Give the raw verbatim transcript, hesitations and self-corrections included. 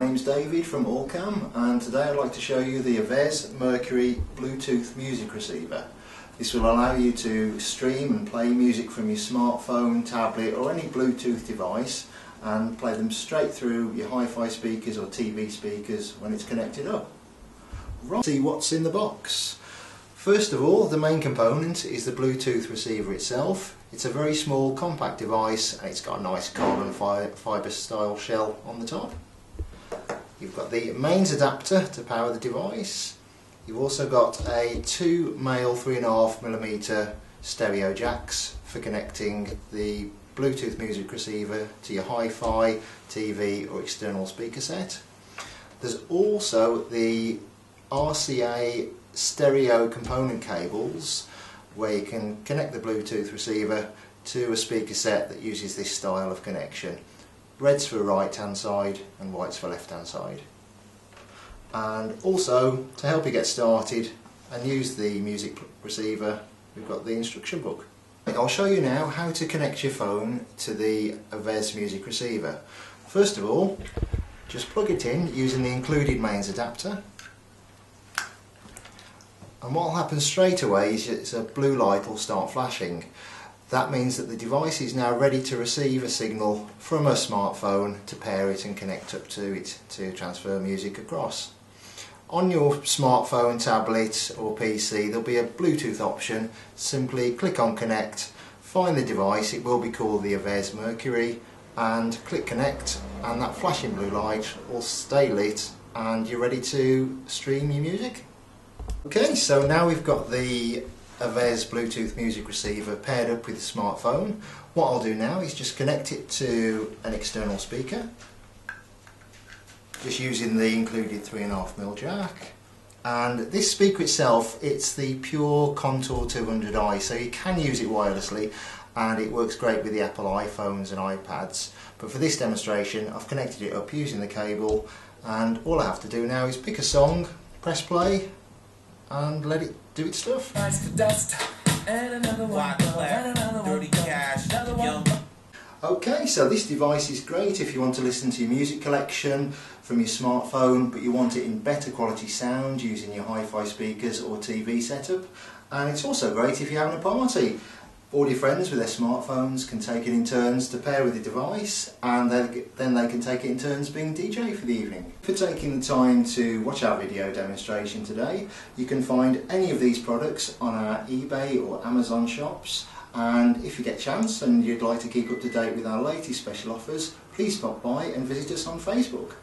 My name's David from Allcam, and today I'd like to show you the Aves Mercury Bluetooth music receiver. This will allow you to stream and play music from your smartphone, tablet or any Bluetooth device and play them straight through your hi-fi speakers or T V speakers when it's connected up. Right, see what's in the box. First of all, the main component is the Bluetooth receiver itself. It's a very small compact device and it's got a nice carbon fibre style shell on the top. You've got the mains adapter to power the device. You've also got a two male three point five millimeter stereo jacks for connecting the Bluetooth music receiver to your hi-fi, T V or external speaker set. There's also the R C A stereo component cables where you can connect the Bluetooth receiver to a speaker set that uses this style of connection. Red's for right hand side and white's for left hand side. And also, to help you get started and use the music receiver, we've got the instruction book. I'll show you now how to connect your phone to the Aves music receiver. First of all, just plug it in using the included mains adapter. And what will happen straight away is it's a blue light will start flashing. That means that the device is now ready to receive a signal from a smartphone to pair it and connect up to it to transfer music across. On your smartphone, tablet or P C there'll be a Bluetooth option. Simply click on connect, find the device, it will be called the Aves Mercury, and click connect, and that flashing blue light will stay lit and you're ready to stream your music. Okay, so now we've got the Aves Bluetooth music receiver paired up with the smartphone. What I'll do now is just connect it to an external speaker, just using the included three point five millimeter jack. And this speaker itself, it's the Pure Contour two hundred i, so you can use it wirelessly and it works great with the Apple iPhones and iPads. But for this demonstration I've connected it up using the cable, and all I have to do now is pick a song, press play and let it do its stuff. Okay, so this device is great if you want to listen to your music collection from your smartphone, but you want it in better quality sound using your hi-fi speakers or T V setup. And it's also great if you're having a party. All your friends with their smartphones can take it in turns to pair with the device, and then they can take it in turns being D J for the evening. For taking the time to watch our video demonstration today, you can find any of these products on our eBay or Amazon shops, and if you get a chance and you'd like to keep up to date with our latest special offers, please pop by and visit us on Facebook.